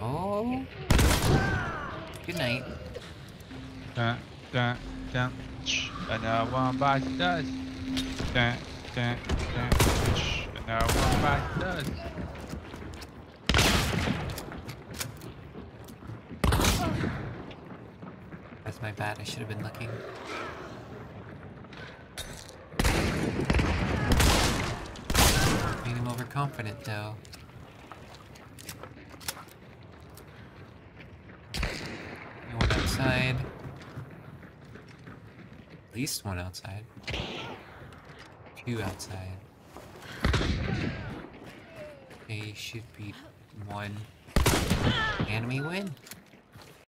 Oh. Good night. Dun. And now one by does. Dun. And now one by does. That's my bad. I should have been looking. Made him overconfident, though. One outside. At least one outside. Two outside. They should be one. Enemy win.